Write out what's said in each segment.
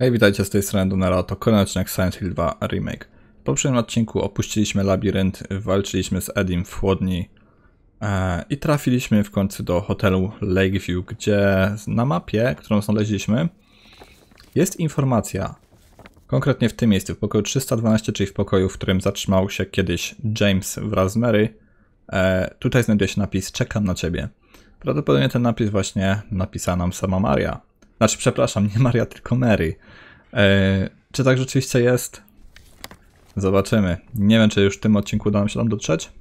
Hej, witajcie, z tej strony Lonara, to kolejny odcinek Silent Hill 2 Remake. W poprzednim odcinku opuściliśmy labirynt, walczyliśmy z Edim w chłodni i trafiliśmy w końcu do hotelu Lakeview, gdzie na mapie, którą znaleźliśmy, jest informacja. Konkretnie w tym miejscu, w pokoju 312, czyli w pokoju, w którym zatrzymał się kiedyś James wraz z Mary. Tutaj znajduje się napis "Czekam na ciebie". Prawdopodobnie ten napis właśnie napisała nam sama Maria. Znaczy, przepraszam, nie Maria, tylko Mary. Czy tak rzeczywiście jest? Zobaczymy. Nie wiem, czy już w tym odcinku uda nam się tam dotrzeć.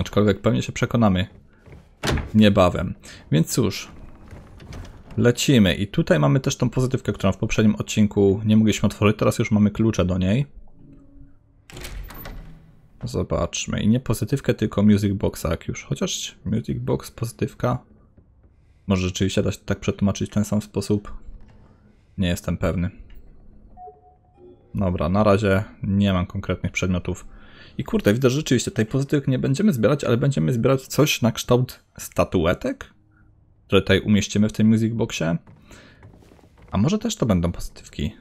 Aczkolwiek pewnie się przekonamy niebawem. Więc cóż, lecimy. I tutaj mamy też tą pozytywkę, którą w poprzednim odcinku nie mogliśmy otworzyć. Teraz już mamy klucze do niej. Zobaczmy. I nie pozytywkę, tylko music boxa, jak już. Chociaż music box, pozytywka. Może rzeczywiście da się tak przetłumaczyć w ten sam sposób? Nie jestem pewny. Dobra, na razie nie mam konkretnych przedmiotów. I kurde, widzę, że rzeczywiście tej pozytywki nie będziemy zbierać, ale będziemy zbierać coś na kształt statuetek, które tutaj umieścimy w tym music boxie. A może też to będą pozytywki?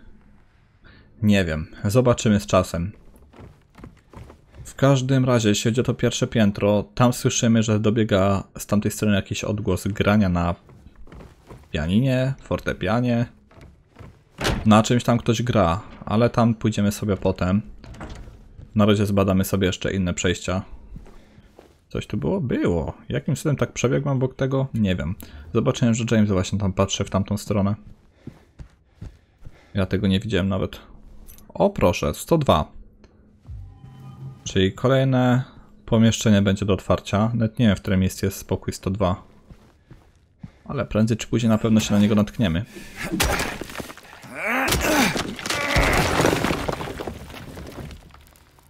Nie wiem, zobaczymy z czasem. W każdym razie, jeśli chodzi o to pierwsze piętro, tam słyszymy, że dobiega z tamtej strony jakiś odgłos grania na pianinie, fortepianie. Na czymś tam ktoś gra, ale tam pójdziemy sobie potem. Na razie zbadamy sobie jeszcze inne przejścia. Coś tu było? Było. Jakim cudem tak przebiegłem obok tego? Nie wiem. Zobaczyłem, że James właśnie tam patrzy w tamtą stronę. Ja tego nie widziałem nawet. O proszę, 102. Czyli kolejne pomieszczenie będzie do otwarcia. Nawet nie wiem, w którym miejscu jest spokój 102. Ale prędzej czy później na pewno się na niego natkniemy.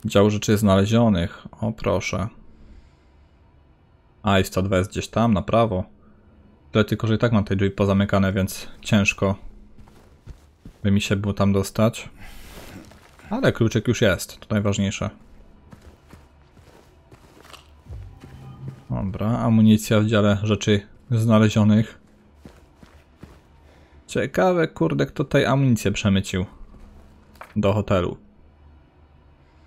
Dział rzeczy znalezionych. O proszę. A i 102 jest gdzieś tam, na prawo. Tyle tylko, że i tak mam te drzwi pozamykane, więc ciężko by mi się było tam dostać. Ale kluczyk już jest, to najważniejsze. Dobra, amunicja w dziale rzeczy znalezionych. Ciekawe, kurde, kto tutaj amunicję przemycił do hotelu.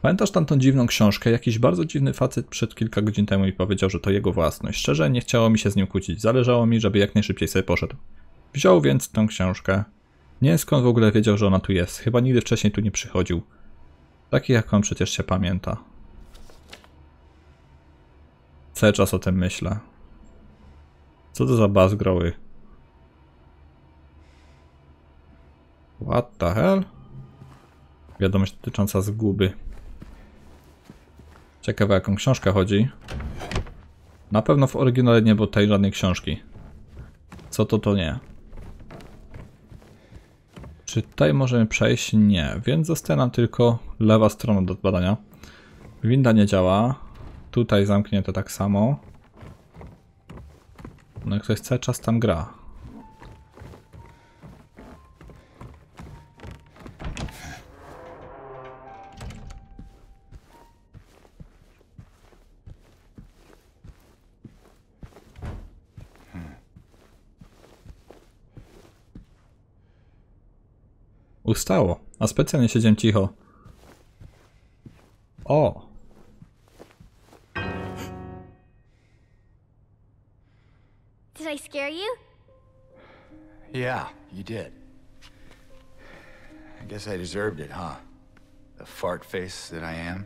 Pamiętasz tamtą dziwną książkę? Jakiś bardzo dziwny facet przed kilka godzin temu mi powiedział, że to jego własność. Szczerze, nie chciało mi się z nim kłócić. Zależało mi, żeby jak najszybciej sobie poszedł. Wziął więc tą książkę. Nie wiem, skąd w ogóle wiedział, że ona tu jest. Chyba nigdy wcześniej tu nie przychodził. Taki jak on przecież się pamięta. Cały czas o tym myślę. Co to za bas groły? What the hell? Wiadomość dotycząca zguby. Ciekawe, jaką książkę chodzi. Na pewno w oryginale nie było tej żadnej książki. Co to nie. Czy tutaj możemy przejść? Nie, więc zostaje nam tylko lewa strona do badania. Winda nie działa. Tutaj zamknięte tak samo. No i ktoś cały czas tam gra. Ustało, a specjalnie siedziałem cicho. O! Yeah, you did. I guess I deserved it, huh? The fart face that I am?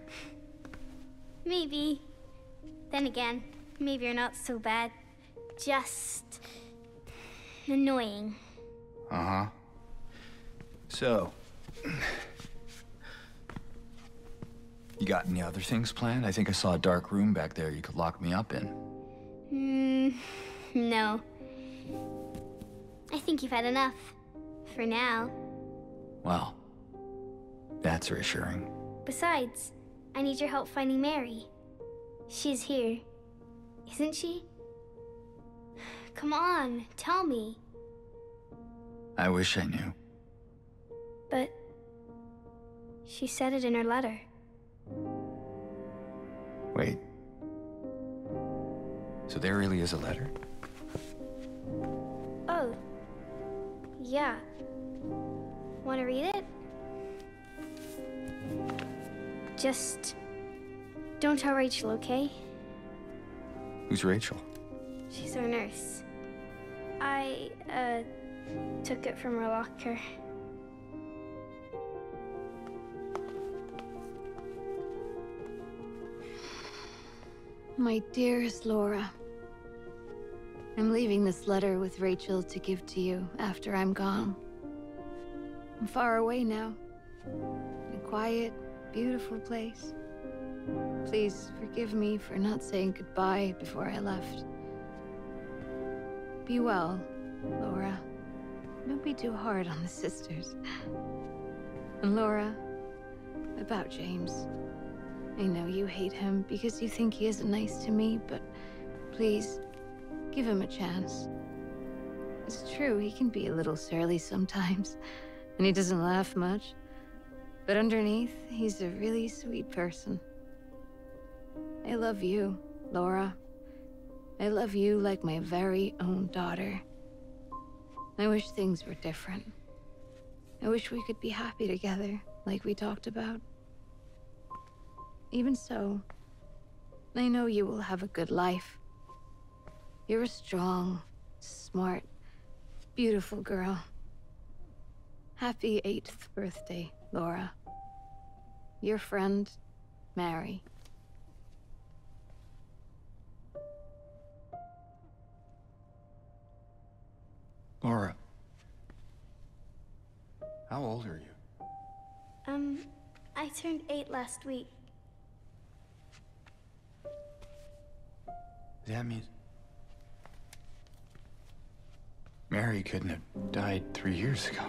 Maybe. Then again, maybe you're not so bad. Just... annoying. Uh-huh. So... you got any other things planned? I think I saw a dark room back there you could lock me up in. No. I think you've had enough. For now. Well, that's reassuring. Besides, I need your help finding Mary. She's here, isn't she? Come on, tell me. I wish I knew. But she said it in her letter. Wait. So there really is a letter? Yeah. Want to read it? Just don't tell Rachel, okay? Who's Rachel? She's our nurse. I, took it from her locker. My dearest Laura, I'm leaving this letter with Rachel to give to you after I'm gone. I'm far away now, in a quiet, beautiful place. Please forgive me for not saying goodbye before I left. Be well, Laura. Don't be too hard on the sisters. And Laura, about James. I know you hate him because you think he isn't nice to me, but please, give him a chance. It's true, he can be a little surly sometimes, and he doesn't laugh much. But underneath, he's a really sweet person. I love you, Laura. I love you like my very own daughter. I wish things were different. I wish we could be happy together, like we talked about. Even so, I know you will have a good life. You're a strong, smart, beautiful girl. Happy 8th birthday, Laura. Your friend, Mary. Laura, how old are you? I turned 8 last week. That means Mary couldn't have died 3 years ago.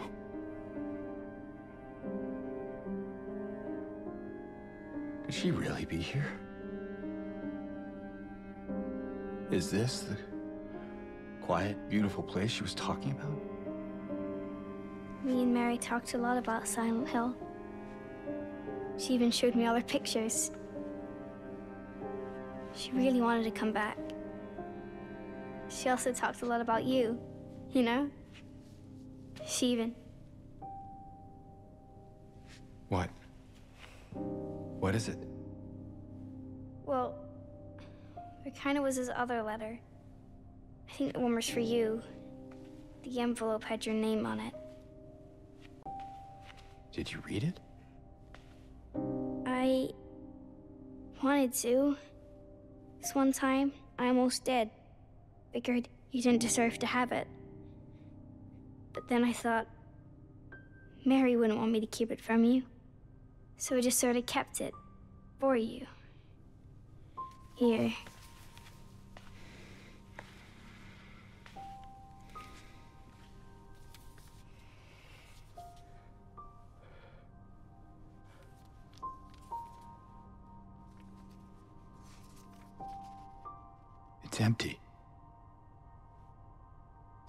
Could she really be here? Is this the quiet, beautiful place she was talking about? Me and Mary talked a lot about Silent Hill. She even showed me all her pictures. She really wanted to come back. She also talked a lot about you, you know? Steven. What? What is it? Well, it kind of was his other letter. I think the one was for you. The envelope had your name on it. Did you read it? I wanted to. This one time, I almost did. Figured you didn't deserve to have it. But then I thought, Mary wouldn't want me to keep it from you. So I just sort of kept it for you. Here. It's empty.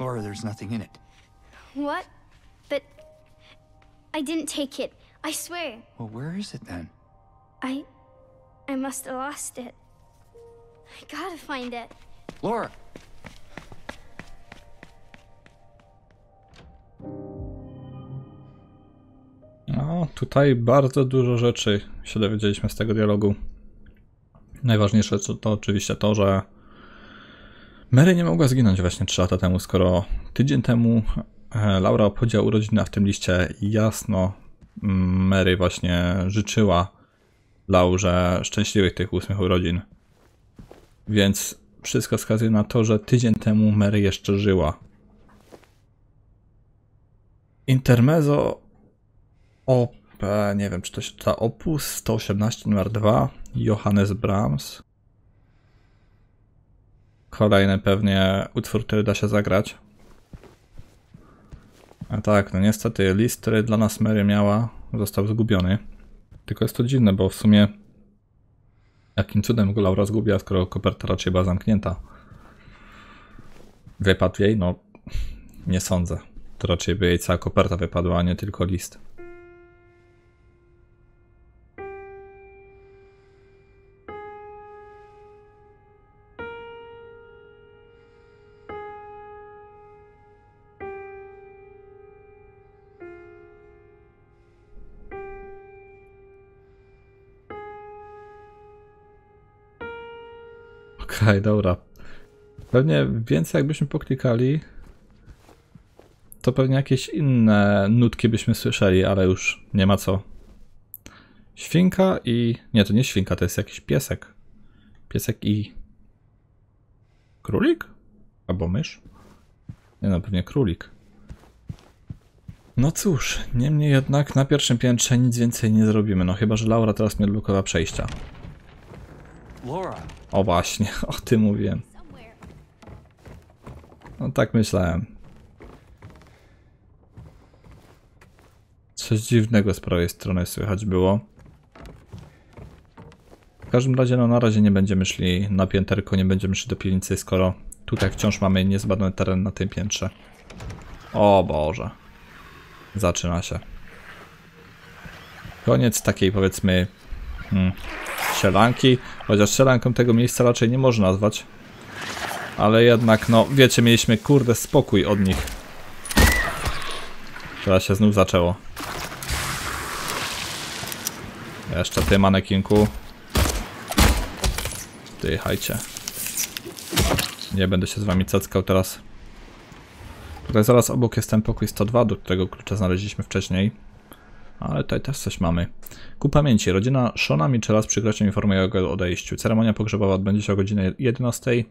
Laura, there's nothing in it. What? But I didn't take it. I swear. Well, where is it then? I must have lost it. I gotta find it. Laura! No, tutaj bardzo dużo rzeczy się dowiedzieliśmy z tego dialogu. Najważniejsze to oczywiście to, że Mary nie mogła zginąć właśnie 3 lata temu, skoro tydzień temu Laura obchodziła urodziny, a w tym liście jasno Mary właśnie życzyła Laurze szczęśliwych tych 8 urodzin. Więc wszystko wskazuje na to, że tydzień temu Mary jeszcze żyła. Intermezzo OP, nie wiem czy to się czyta, opus 118 numer 2, Johannes Brahms. Kolejny pewnie utwór, który da się zagrać. A tak, no niestety list, który dla nas Mary miała, został zgubiony. Tylko jest to dziwne, bo w sumie jakim cudem go Laura zgubiła, skoro koperta raczej była zamknięta. Wypadł jej? No nie sądzę. To raczej by jej cała koperta wypadła, a nie tylko list. Okej, dobra. Pewnie więcej jakbyśmy poklikali, to pewnie jakieś inne nutki byśmy słyszeli, ale już nie ma co. Świnka i... nie, to nie świnka, to jest jakiś piesek. Piesek i... królik? Albo mysz? Nie no, pewnie królik. No cóż, niemniej jednak na pierwszym piętrze nic więcej nie zrobimy, no chyba że Laura teraz mnie odblokowała przejścia. O właśnie, o tym mówiłem. No tak myślałem. Coś dziwnego z prawej strony słychać było. W każdym razie, no na razie nie będziemy szli na pięterko, nie będziemy szli do piwnicy, skoro tutaj wciąż mamy niezbadany teren na tym piętrze. O Boże. Zaczyna się. Koniec takiej, powiedzmy, strzelanki. Chociaż strzelanką tego miejsca raczej nie można nazwać. Ale jednak, no wiecie, mieliśmy kurde spokój od nich. Teraz się znów zaczęło. Jeszcze ty, manekinku. Ty, hajcie. Nie będę się z wami cackał teraz. Tutaj zaraz obok jest ten pokój 102, do którego klucza znaleźliśmy wcześniej. Ale tutaj też coś mamy. Ku pamięci, rodzina Shawna Michaela z przykrością informuje o jego odejściu. Ceremonia pogrzebowa odbędzie się o godzinie 11:00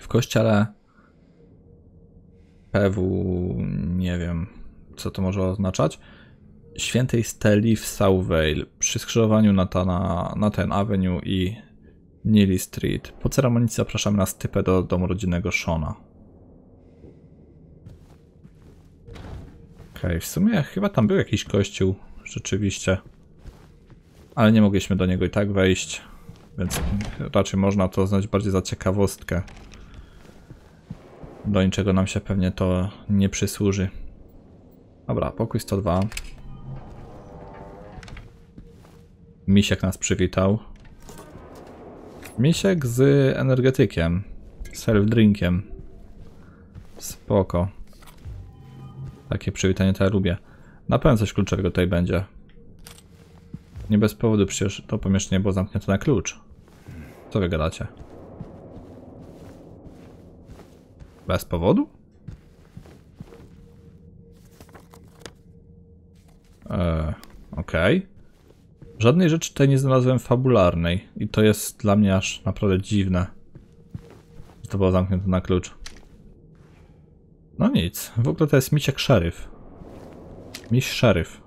w kościele PW... nie wiem, co to może oznaczać. Świętej Steli w Southvale, przy skrzyżowaniu na ten Avenue i Neely Street. Po ceremonii zapraszamy na stypę do domu rodzinnego Shawna. Okej, w sumie chyba tam był jakiś kościół, rzeczywiście. Ale nie mogliśmy do niego i tak wejść, więc raczej można to uznać bardziej za ciekawostkę. Do niczego nam się pewnie to nie przysłuży. Dobra, pokój 102. Misiek nas przywitał. Misiek z energetykiem. Self-drinkiem. Spoko. Takie przywitanie to ja lubię. Na pewno coś kluczowego tutaj będzie. Nie bez powodu przecież to pomieszczenie było zamknięte na klucz. Co wy gadacie? Bez powodu? Okej. Żadnej rzeczy tutaj nie znalazłem fabularnej i to jest dla mnie aż naprawdę dziwne, że to było zamknięte na klucz. No nic, w ogóle to jest misiek szeryf. Miś szeryf.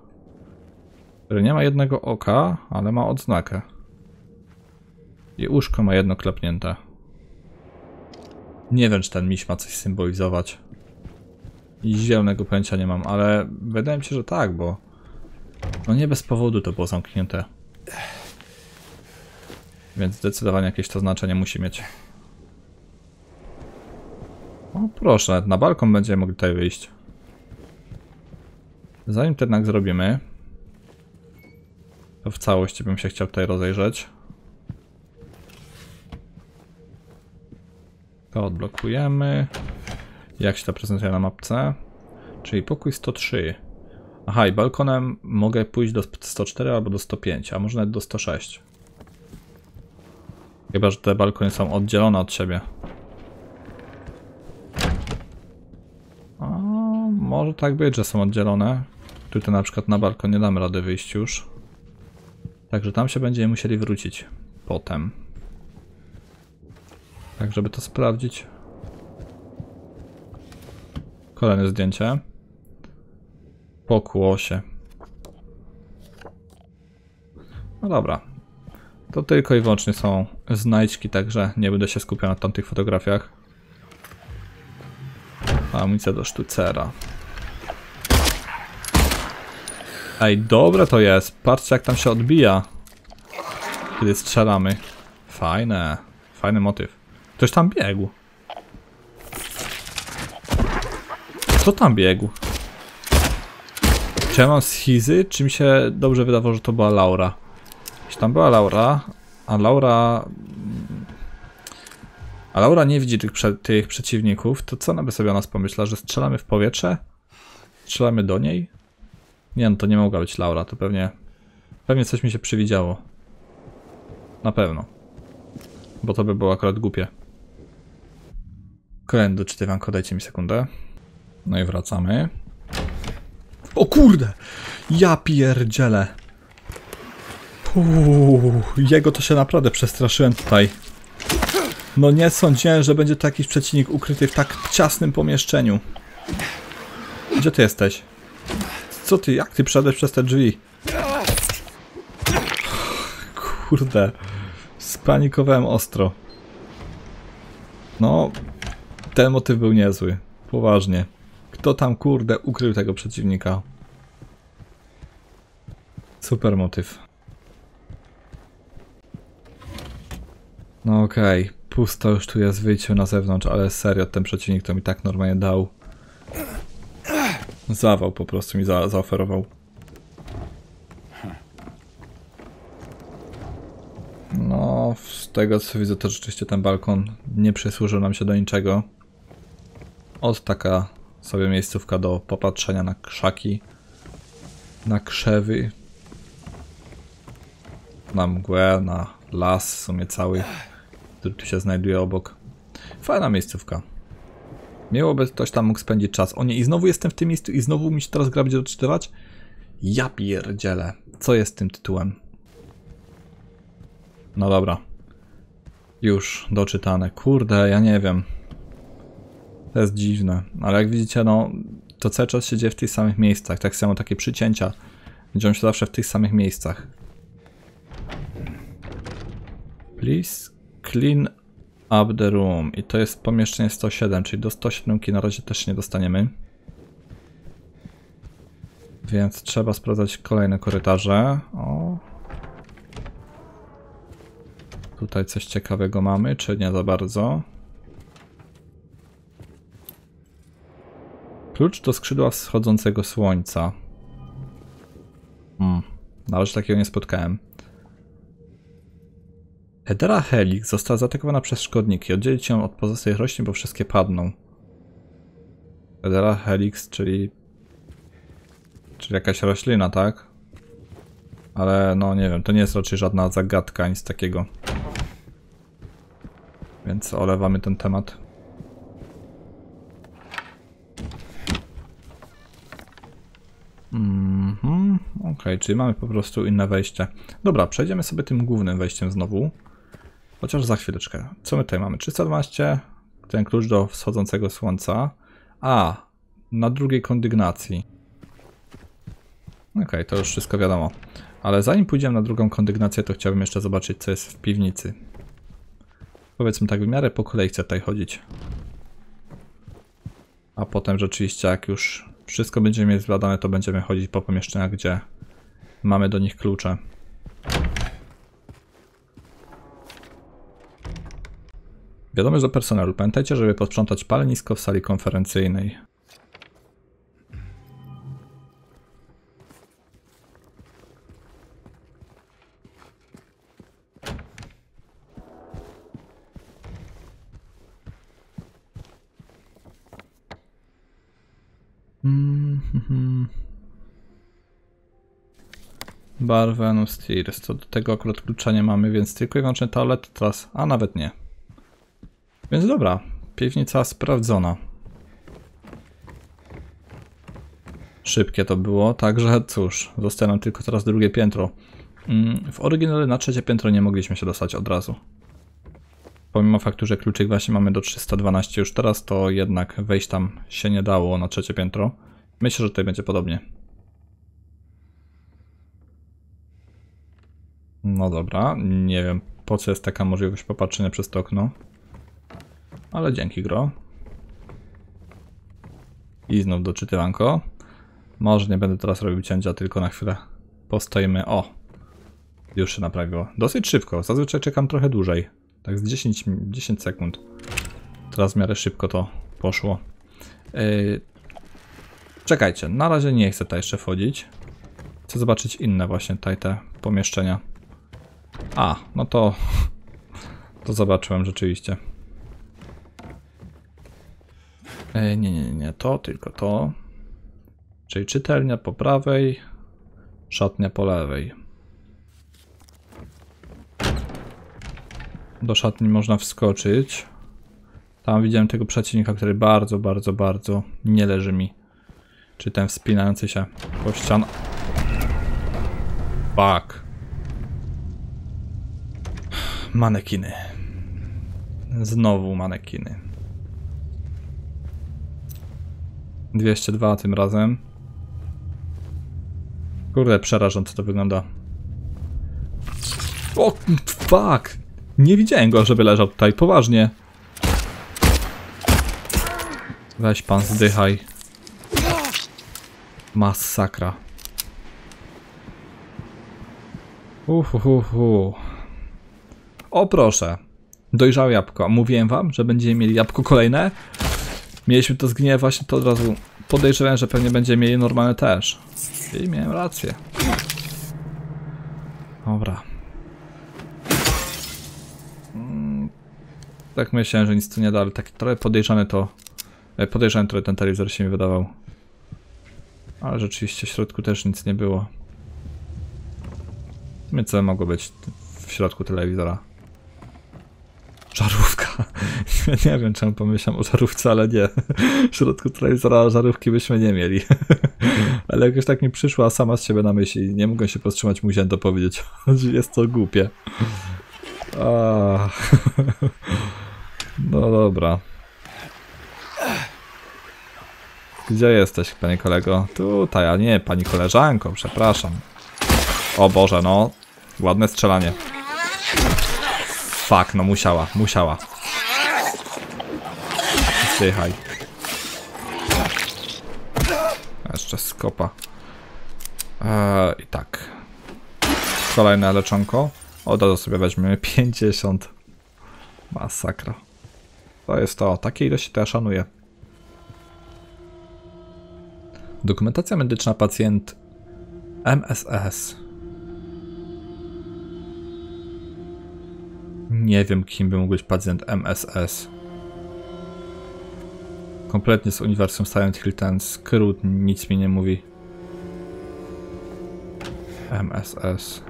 Który nie ma jednego oka, ale ma odznakę. I uszko ma jedno klepnięte. Nie wiem, czy ten miś ma coś symbolizować. I zielonego pojęcia nie mam, ale wydaje mi się, że tak, bo... no nie bez powodu to było zamknięte. Więc zdecydowanie jakieś to znaczenie musi mieć. O proszę, na balkon będziemy mogli tutaj wyjść. Zanim to jednak zrobimy, to w całości bym się chciał tutaj rozejrzeć. To odblokujemy. Jak się to prezentuje na mapce? Czyli pokój 103. Aha, i balkonem mogę pójść do 104 albo do 105, a może nawet do 106. Chyba że te balkony są oddzielone od siebie. A może tak być, że są oddzielone. Tutaj na przykład na balkon nie damy rady wyjść już. Także tam się będziemy musieli wrócić potem. Tak, żeby to sprawdzić. Kolejne zdjęcie. Pokło się. No dobra. To tylko i wyłącznie są znajdźki, także nie będę się skupiał na tamtych fotografiach. Amunicja do sztucera. Ej, dobre to jest. Patrzcie, jak tam się odbija, kiedy strzelamy. Fajne. Fajny motyw. Ktoś tam biegł. Kto tam biegł? Czy ja mam schizy? Czy mi się dobrze wydawało, że to była Laura? Czy tam była Laura? A Laura nie widzi tych przeciwników, to co ona by sobie o nas pomyślała? Że strzelamy w powietrze? Strzelamy do niej? Nie, no to nie mogła być Laura, to pewnie... pewnie coś mi się przywidziało. Na pewno. bo to by było akurat głupie. Kolejne doczytywanko, dajcie mi sekundę. No i wracamy. O kurde! Ja pierdzielę! Jego to się naprawdę przestraszyłem tutaj. No nie sądziłem, że będzie to jakiś przeciwnik ukryty w tak ciasnym pomieszczeniu. Gdzie ty jesteś? Co ty? Jak ty przeszedłeś przez te drzwi? Kurde. Spanikowałem ostro. No, ten motyw był niezły. Poważnie. Kto tam, kurde, ukrył tego przeciwnika? Super motyw. No okej. Pusto już tu jest, wyjście na zewnątrz, ale serio, ten przeciwnik to mi tak normalnie dał. Zawał po prostu mi zaoferował. No, z tego co widzę, to rzeczywiście ten balkon nie przysłużył nam się do niczego. Od taka sobie miejscówka do popatrzenia na krzaki, na krzewy, na mgłę, na las w sumie cały, który tu się znajduje obok. Fajna miejscówka. Miło by ktoś tam mógł spędzić czas. O nie, i znowu jestem w tym miejscu i znowu mi się teraz gra będzie odczytywać? Ja pierdzielę. Co jest tym tytułem? No dobra. Już doczytane. Kurde, ja nie wiem. To jest dziwne. Ale jak widzicie, no, to cały czas się dzieje w tych samych miejscach. Tak samo takie przycięcia dzieją się zawsze w tych samych miejscach. Please clean up the room. I to jest pomieszczenie 107, czyli do 107 na razie też nie dostaniemy. Więc trzeba sprawdzać kolejne korytarze. O. Tutaj coś ciekawego mamy, czy nie za bardzo? Klucz do skrzydła wschodzącego słońca. Na razie takiego nie spotkałem. Hedera Helix została zaatakowana przez szkodniki. Oddzielić ją od pozostałych roślin, bo wszystkie padną. Hedera Helix, czyli jakaś roślina, tak? Ale no nie wiem, to nie jest raczej żadna zagadka, nic takiego. Więc olewamy ten temat. Okej, czyli mamy po prostu inne wejście. Dobra, przejdziemy sobie tym głównym wejściem znowu. Chociaż za chwileczkę. Co my tutaj mamy? 312, ten klucz do wschodzącego słońca. A, na drugiej kondygnacji. Okej, to już wszystko wiadomo. Ale zanim pójdziemy na drugą kondygnację, to chciałbym jeszcze zobaczyć, co jest w piwnicy. Powiedzmy tak, w miarę po kolei chcę tutaj chodzić. A potem rzeczywiście, jak już wszystko będzie mieć zbadane, to będziemy chodzić po pomieszczeniach, gdzie mamy do nich klucze. Wiadomość do personelu. Pamiętajcie, żeby posprzątać palenisko w sali konferencyjnej. Bar Venus Tears. To do tego akurat klucza nie mamy, więc tylko i wyłącznie toalet teraz, a nawet nie. Więc dobra, piwnica sprawdzona. Szybkie to było, także cóż, zostaje nam tylko teraz drugie piętro. W oryginale na trzecie piętro nie mogliśmy się dostać od razu. Pomimo faktu, że kluczyk właśnie mamy do 312 już teraz, to jednak wejść tam się nie dało na trzecie piętro. Myślę, że tutaj będzie podobnie. No dobra, nie wiem po co jest taka możliwość popatrzenia przez to okno. Ale dzięki, gro. I znów doczytywanko. Może nie będę teraz robił cięcia, tylko na chwilę postoimy. O! Już się naprawiło. Dosyć szybko, zazwyczaj czekam trochę dłużej. Tak z 10 sekund. Teraz w miarę szybko to poszło. Czekajcie, na razie nie chcę tutaj jeszcze wchodzić. Chcę zobaczyć inne właśnie tutaj te pomieszczenia. A, no to zobaczyłem rzeczywiście. Nie, to tylko to. Czyli czytelnia po prawej, szatnia po lewej. do szatni można wskoczyć. Tam widziałem tego przeciwnika, który bardzo nie leży mi. Czy ten wspinający się po ścianę. Fuck. Manekiny. Znowu manekiny. 202 tym razem. Kurde, przerażąco to wygląda. O, fuck! Nie widziałem go, żeby leżał tutaj, poważnie. Weź pan, zdychaj. Masakra. O proszę. Dojrzałe jabłko. Mówiłem wam, że będziemy mieli jabłko kolejne. Mieliśmy to zgniłe, właśnie to od razu podejrzewałem, że pewnie będziemy mieli normalne też. I miałem rację. Dobra. Tak myślałem, że nic tu nie da, ale tak trochę podejrzane to... Podejrzałem trochę ten telewizor się mi wydawał. Ale rzeczywiście w środku też nic nie było. Nie, co mogło być w środku telewizora? Żarówka. Nie wiem, czemu pomyślałem o żarówce, ale nie. W środku telewizora żarówki byśmy nie mieli. Ale jakoś tak mi przyszła sama z siebie na myśli. Nie mogłem się powstrzymać, musiałem to powiedzieć. Jest to głupie. No dobra. Gdzie jesteś, panie kolego? Tutaj, a nie, pani koleżanko, przepraszam. O Boże, no. Ładne strzelanie. Fuck, no musiała. Zdychaj. Jeszcze skopa. I tak. Kolejne leczonko. Od razu sobie weźmiemy 50. Masakra. To jest to. Takiej ilości to ja szanuję. Dokumentacja medyczna pacjent MSS. Nie wiem, kim by mógł być pacjent MSS. Kompletnie z uniwersum Silent Hill ten skrót nic mi nie mówi. MSS.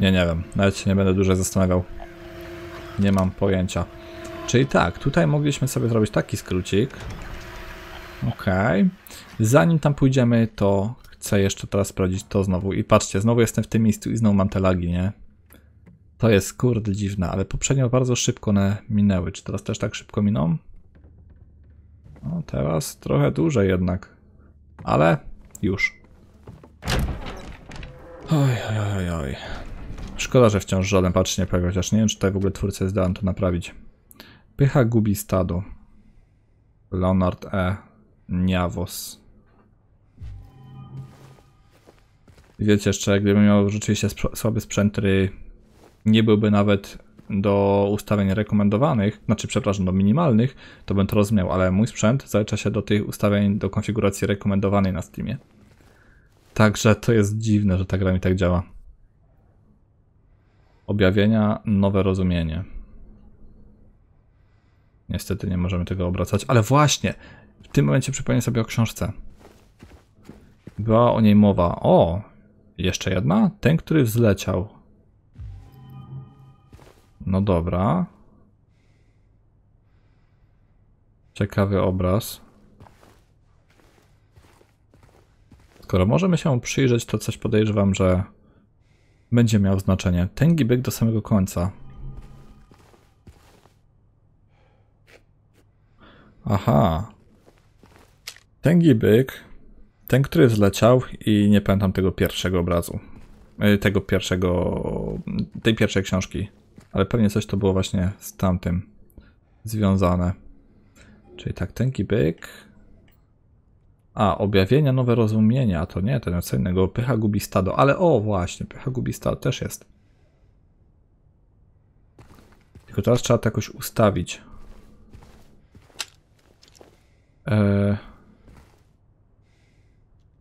Nie wiem. Nawet się nie będę dużo zastanawiał. Nie mam pojęcia. Czyli tak, tutaj mogliśmy sobie zrobić taki skrócik. Okej. Zanim tam pójdziemy, to chcę jeszcze teraz sprawdzić to znowu. I patrzcie, znowu jestem w tym miejscu i znowu mam te lagi, nie? To jest kurde dziwne, ale poprzednio bardzo szybko one minęły. Czy teraz też tak szybko miną? No teraz trochę dłużej jednak. Ale już. Oj. Szkoda, że wciąż żaden patch nie pojawił, chociaż nie wiem, czy tutaj w ogóle twórcy zdałem to naprawić. Pycha gubi stado. Lonard E. Niawos. Wiecie, jeszcze gdybym miał rzeczywiście słaby sprzęt, który nie byłby nawet do ustawień rekomendowanych, znaczy przepraszam, do minimalnych, to bym to rozumiał, ale mój sprzęt zalicza się do tych ustawień, do konfiguracji rekomendowanej na Steamie. Także to jest dziwne, że ta gra mi tak działa. Objawienia, nowe rozumienie. Niestety nie możemy tego obracać, ale właśnie w tym momencie przypomnę sobie o książce. Była o niej mowa. O! Jeszcze jedna? Ten, który wzleciał. No dobra. Ciekawy obraz. Skoro możemy się przyjrzeć, to coś podejrzewam, że będzie miał znaczenie. Tęgi byk do samego końca. Aha. Tęgi byk. Ten, który zleciał i nie pamiętam tego pierwszego obrazu. Tej pierwszej książki. Ale pewnie coś to było właśnie z tamtym związane. Czyli tak, tęgi byk. A, objawienia, nowe rozumienia. To nie, to nic innego. Pycha gubi stado. Ale o, właśnie, pycha gubi stado też jest. Tylko teraz trzeba to jakoś ustawić.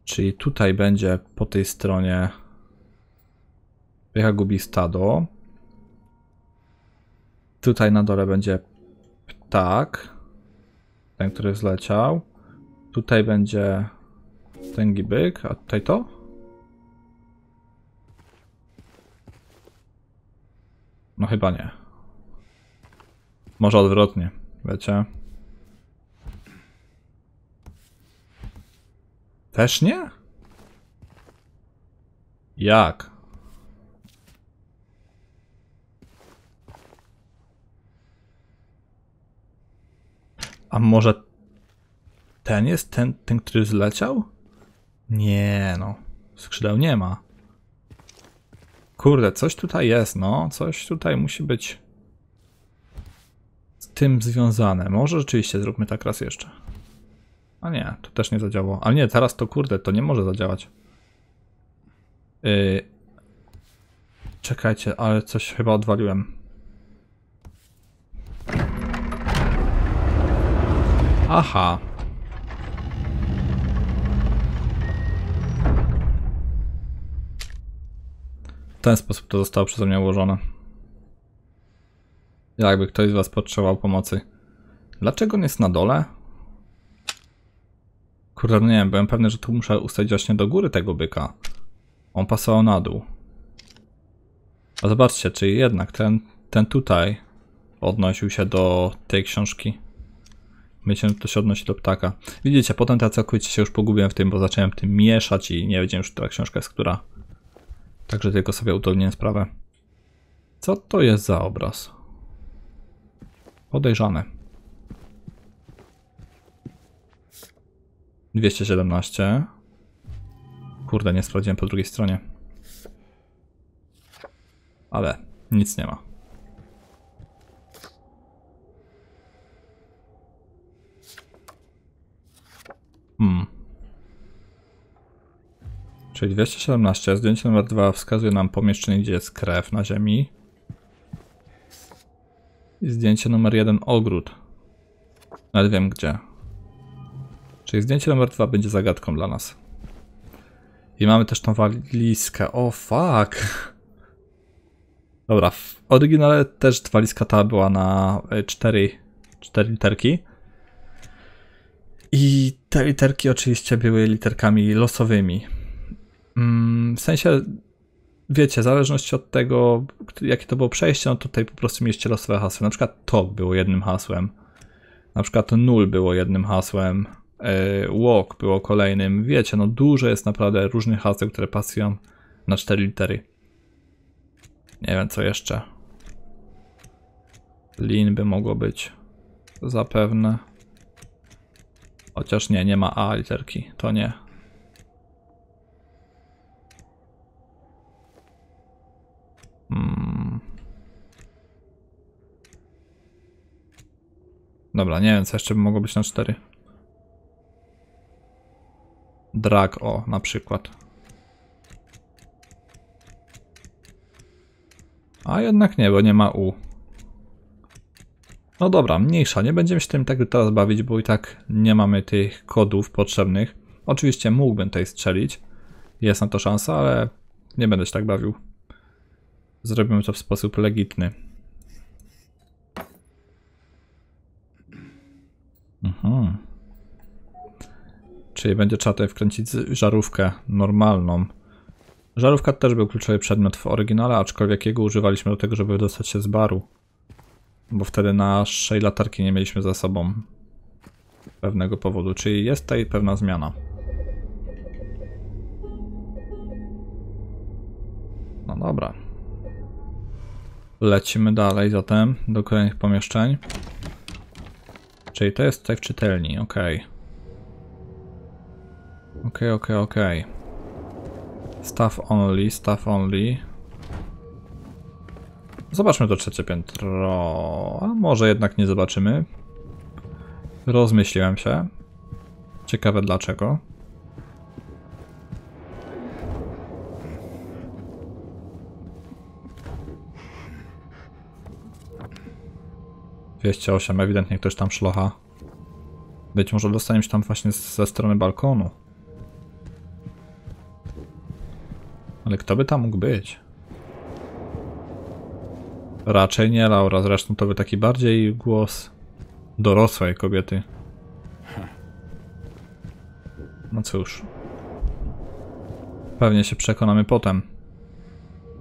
Czyli tutaj będzie po tej stronie pycha gubi stado. Tutaj na dole będzie ptak. Ten, który zleciał. Tutaj będzie tęgi byk, a tutaj to? No chyba nie. Może odwrotnie, wiecie. Też nie? Jak? A może ten jest? Ten, który zleciał? Nie no, skrzydeł nie ma. Kurde, coś tutaj jest, no. Coś tutaj musi być z tym związane. Może rzeczywiście zróbmy tak raz jeszcze. A nie, to też nie zadziałało. A nie, teraz to kurde, to nie może zadziałać. Czekajcie, ale coś chyba odwaliłem. Aha. W ten sposób to zostało przeze mnie ułożone. Jakby ktoś z was potrzebował pomocy. Dlaczego on jest na dole? Kurde, no nie wiem, byłem pewny, że tu muszę ustawić właśnie do góry tego byka. On pasował na dół. A zobaczcie, czyli jednak ten tutaj odnosił się do tej książki. Myślę, że to się odnosi do ptaka. Widzicie, potem ta całkowicie się już pogubiłem w tym, bo zacząłem tym mieszać i nie wiedziałem już, która książka jest która. Także tylko sobie udowodniłem sprawę. Co to jest za obraz? Podejrzany. 217. Kurde, nie sprawdziłem po drugiej stronie. Ale nic nie ma. Czyli 217, zdjęcie numer 2 wskazuje nam pomieszczenie, gdzie jest krew na ziemi. I zdjęcie numer 1 ogród. Nawet wiem gdzie. Czyli zdjęcie numer 2 będzie zagadką dla nas. I mamy też tą walizkę. O fuck! Dobra, w oryginale też walizka ta była na 4 literki. I te literki oczywiście były literkami losowymi. W sensie, wiecie, w zależności od tego, jakie to było przejście, no tutaj po prostu mieliście losowe hasła. Na przykład to było jednym hasłem. Na przykład null było jednym hasłem. Walk było kolejnym. Wiecie, no dużo jest naprawdę różnych haseł, które pasują na 4 litery. Nie wiem co jeszcze. Lin by mogło być. Zapewne. Chociaż nie, nie ma A literki. To nie. Dobra, nie wiem co jeszcze by mogło być na 4. Drag, o, na przykład. A jednak nie, bo nie ma U. No dobra, mniejsza. Nie będziemy się tym tak teraz bawić, bo i tak nie mamy tych kodów potrzebnych. Oczywiście mógłbym tutaj strzelić. Jest na to szansa, ale nie będę się tak bawił. Zrobimy to w sposób legitny. Mhm. Czyli będzie trzeba tutaj wkręcić żarówkę normalną. Żarówka też był kluczowy przedmiot w oryginale, aczkolwiek jego używaliśmy do tego, żeby dostać się z baru. Bo wtedy naszej latarki nie mieliśmy za sobą. Z pewnego powodu, czyli jest tutaj pewna zmiana. No dobra. Lecimy dalej zatem do kolejnych pomieszczeń. Czyli to jest tutaj w czytelni, ok. Ok. Staff only. Zobaczmy to trzecie piętro. A może jednak nie zobaczymy. Rozmyśliłem się. Ciekawe dlaczego. ...208, ewidentnie ktoś tam szlocha. Być może dostaniemy się tam właśnie ze strony balkonu. Ale kto by tam mógł być? Raczej nie Laura, zresztą to by taki bardziej głos dorosłej kobiety. No cóż. Pewnie się przekonamy potem.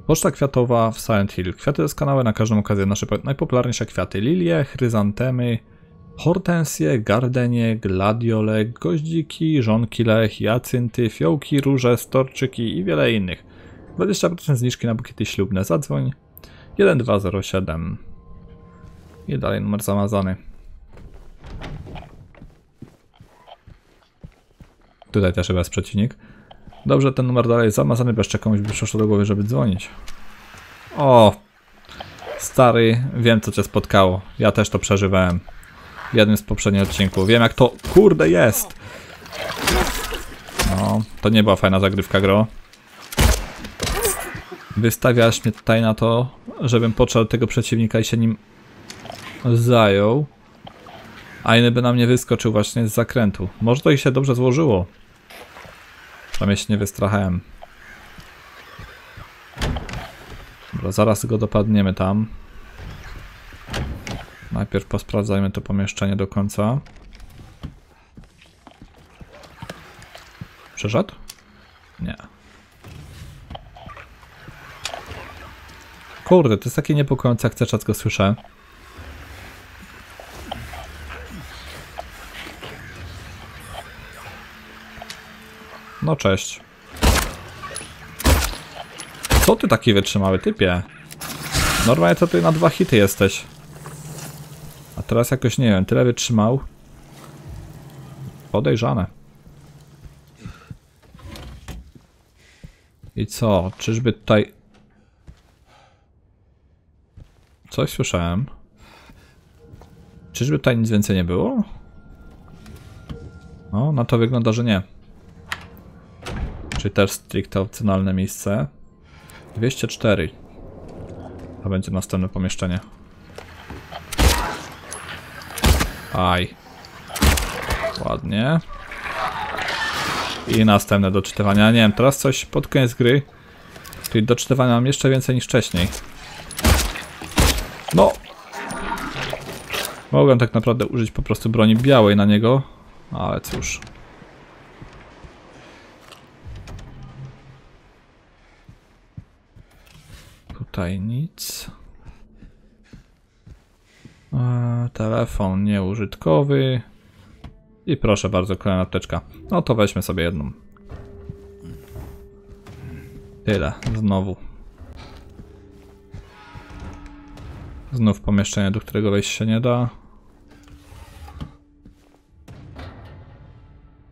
Poczta kwiatowa w Silent Hill. Kwiaty doskonałe na każdą okazję. Nasze najpopularniejsze kwiaty. Lilie, chryzantemy, hortensje, gardenie, gladiole, goździki, żonkile, hiacynty, fiołki, róże, storczyki i wiele innych. 20% zniżki na bukiety ślubne. Zadzwoń 1207. I dalej numer zamazany. Tutaj też chyba jest przeciwnik. Dobrze, ten numer dalej jest zamazany, bez komuś by przyszło do głowy, żeby dzwonić. O! Stary, wiem co cię spotkało. Ja też to przeżywałem. W jednym z poprzednich odcinków. Wiem jak to, kurde, jest! No, to nie była fajna zagrywka, gro. Wystawiałaś mnie tutaj na to, żebym podszedł tego przeciwnika i się nim zajął. A inny by na mnie wyskoczył właśnie z zakrętu. Może to i się dobrze złożyło. Przynajmniej się nie wystrachałem. Dobra, zaraz go dopadniemy tam. Najpierw posprawdzajmy to pomieszczenie do końca. Przeszedł? Nie. Kurde, to jest takie niepokojące, jak cały czas go słyszę. No cześć. Co ty taki wytrzymały typie? Normalnie to ty na 2 hity jesteś. A teraz jakoś nie wiem, tyle wytrzymał. Podejrzane. I co? Czyżby tutaj... Coś słyszałem. Czyżby tutaj nic więcej nie było? No, na to wygląda, że nie. Czyli też stricte opcjonalne miejsce. 204. To będzie następne pomieszczenie. Aj. Ładnie. I następne doczytywania. Nie wiem, teraz coś pod koniec gry. Czyli doczytywania mam jeszcze więcej niż wcześniej. No! Mogłem tak naprawdę użyć po prostu broni białej na niego. Ale cóż. Tutaj nic. Telefon nieużytkowy. I proszę bardzo, kolejna apteczka. No to weźmy sobie jedną. Tyle, znowu. Znów pomieszczenie, do którego wejść się nie da.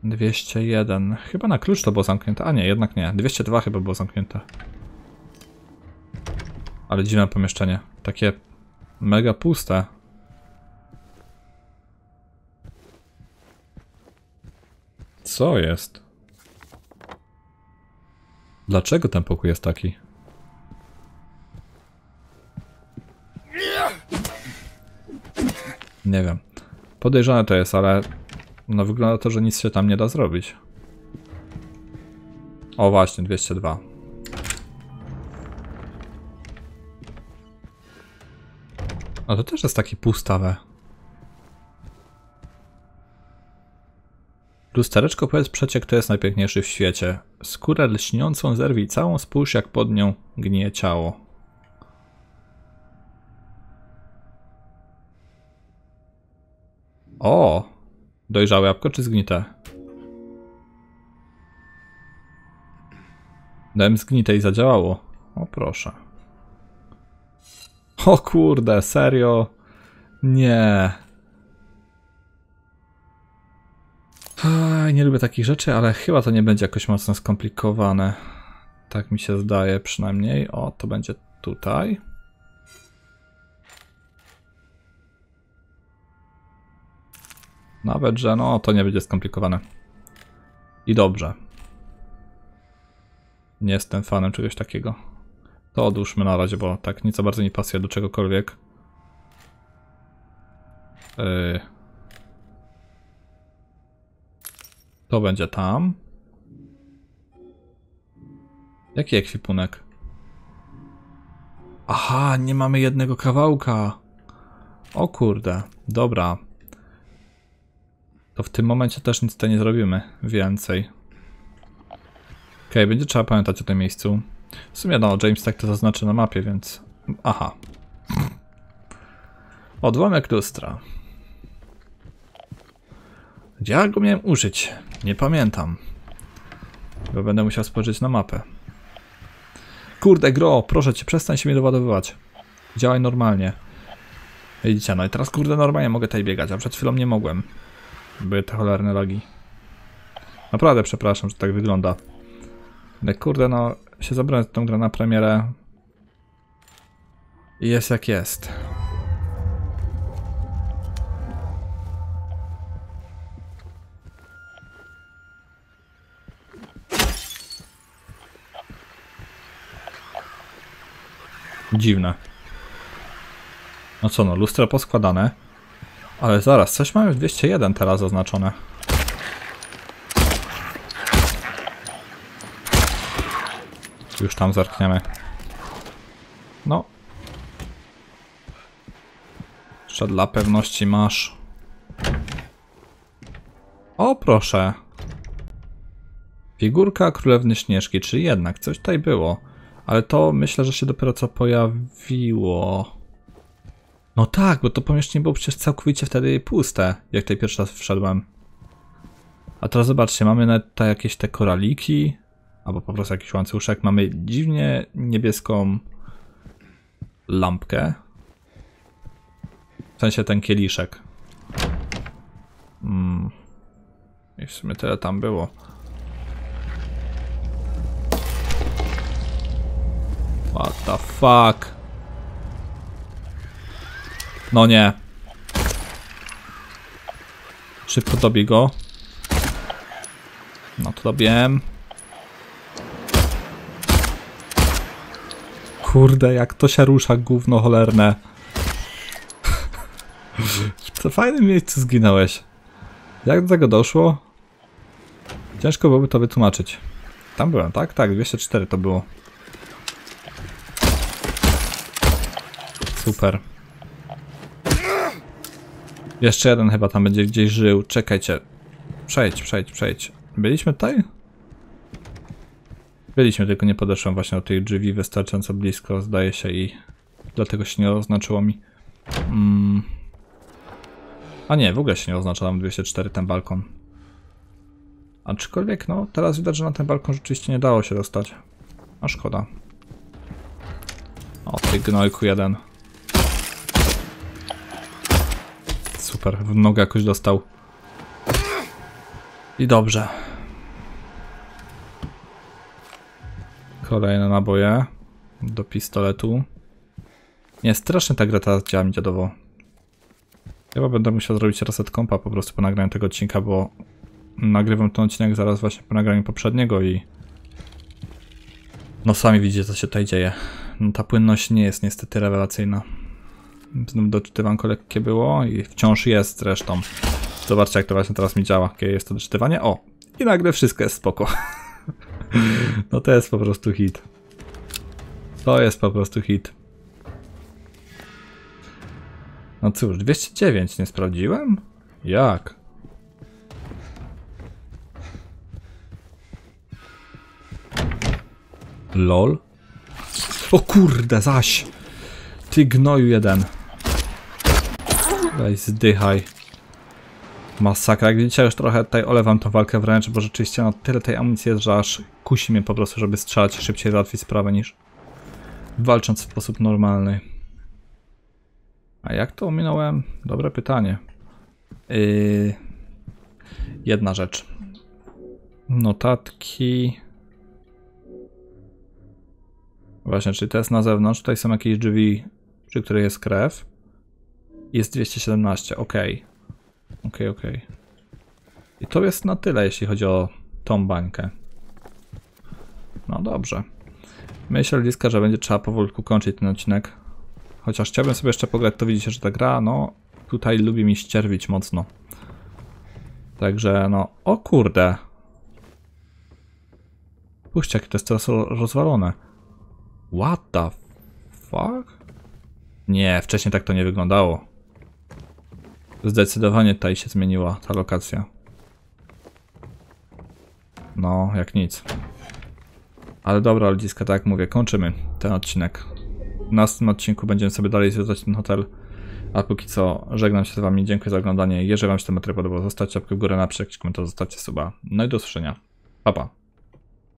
201. Chyba na klucz to było zamknięte. A nie, jednak nie. 202 chyba było zamknięte. Ale dziwne pomieszczenie. Takie mega puste. Co jest? Dlaczego ten pokój jest taki? Nie wiem. Podejrzane to jest, ale no wygląda to, że nic się tam nie da zrobić. O właśnie, 202. A to też jest takie pustawe. Lustereczko, powiedz przecie, kto jest najpiękniejszy w świecie. Skórę lśniącą zerwij całą, spójrz jak pod nią gnije ciało. O! Dojrzałe jabłko czy zgnite? Dałem zgnite i zadziałało. O proszę. O kurde, serio? Nie. Nie lubię takich rzeczy, ale chyba to nie będzie jakoś mocno skomplikowane. Tak mi się zdaje przynajmniej. O, to będzie tutaj. Nawet, że no, to nie będzie skomplikowane. I dobrze. Nie jestem fanem czegoś takiego. To odłóżmy na razie, bo tak nic za bardzo nie pasuje do czegokolwiek. To będzie tam. Jaki ekwipunek? Aha, nie mamy jednego kawałka. O kurde, dobra. To w tym momencie też nic tutaj nie zrobimy więcej. Okej, będzie trzeba pamiętać o tym miejscu. W sumie no, James tak to zaznaczy na mapie, więc... Aha. Odłamek lustra. Gdzie ja go miałem użyć? Nie pamiętam. Bo będę musiał spojrzeć na mapę. Kurde gro, proszę cię, przestań się mnie doładowywać. Działaj normalnie. Widzicie, no i teraz kurde normalnie mogę tutaj biegać, a przed chwilą nie mogłem. Były te cholerne lagi. Naprawdę przepraszam, że tak wygląda. Ale kurde no, się zabrałem tą grę na premierę. I jest jak jest. Dziwne. No co no, lustra poskładane. Ale zaraz, coś mamy w 201 teraz zaznaczone. Już tam zerkniemy. No. Jeszcze dla pewności masz. O proszę. Figurka Królewny Śnieżki, czyli jednak coś tutaj było. Ale to myślę, że się dopiero co pojawiło. No tak, bo to pomieszczenie było przecież całkowicie wtedy puste, jak tutaj pierwszy raz wszedłem. A teraz zobaczcie, mamy nawet tutaj jakieś te koraliki, albo po prostu jakiś łańcuszek. Mamy dziwnie niebieską lampkę. W sensie ten kieliszek. I w sumie tyle tam było. What the fuck? No nie. Szybko dobij go. No to dobiłem. Kurde, jak to się rusza, gówno cholerne. Co fajne miejsce zginąłeś. Jak do tego doszło? Ciężko byłoby to wytłumaczyć. Tam byłem, tak? Tak, 204 to było. Super. Jeszcze jeden chyba tam będzie gdzieś żył. Czekajcie. Przejdź. Byliśmy tutaj? Byliśmy, tylko nie podeszłem właśnie do tych drzwi wystarczająco blisko, zdaje się, i dlatego się nie oznaczyło mi. A nie, w ogóle się nie oznacza tam 204 ten balkon. Aczkolwiek no, teraz widać, że na ten balkon rzeczywiście nie dało się dostać. A szkoda. O, ty gnojku jeden. Super, w nogę jakoś dostał. I dobrze. Kolejne naboje do pistoletu. Nie, strasznie ta gra teraz działa mi dziadowo. Chyba będę musiał zrobić reset kompa po prostu po nagraniu tego odcinka, bo nagrywam ten odcinek zaraz właśnie po nagraniu poprzedniego i... No sami widzicie, co się tutaj dzieje. No, ta płynność nie jest niestety rewelacyjna. Znów doczytywanko lekkie było i wciąż jest zresztą. Zobaczcie, jak to właśnie teraz mi działa, jakie jest to doczytywanie. O! I nagle wszystko jest spoko. No to jest po prostu hit. To jest po prostu hit. No cóż, 209 nie sprawdziłem? Jak? LOL? O kurde, zaś! Ty gnoju jeden. Daj, zdychaj. Masakra. Jak widzicie, już trochę tutaj olewam tą walkę wręcz, bo rzeczywiście no, tyle tej amunicji jest, że aż kusi mnie po prostu, żeby strzelać szybciej, załatwić sprawę, niż walcząc w sposób normalny. A jak to ominąłem? Dobre pytanie. Jedna rzecz. Notatki... Właśnie, czyli to jest na zewnątrz, tutaj są jakieś drzwi, przy których jest krew. Jest 217, okej. I to jest na tyle, jeśli chodzi o tą bańkę. No dobrze. Myślę, Liska, że będzie trzeba powolutku kończyć ten odcinek. Chociaż chciałbym sobie jeszcze pograć, to widzicie, że ta gra, no, tutaj lubi mi ścierwić mocno. Także, no, o kurde. Puśćcie, jakie to jest teraz rozwalone. What the fuck? Nie, wcześniej tak to nie wyglądało. Zdecydowanie tutaj się zmieniła ta lokacja. No, jak nic. Ale dobra, ludziska, tak jak mówię, kończymy ten odcinek. W następnym odcinku będziemy sobie dalej zwiedzać ten hotel. A póki co żegnam się z wami, dziękuję za oglądanie. Jeżeli wam się ten materiał podobał, zostawcie łapkę w górę, napiszcie jakiś komentarz, zostawcie suba. No i do usłyszenia. Pa, pa.